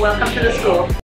Welcome to the school.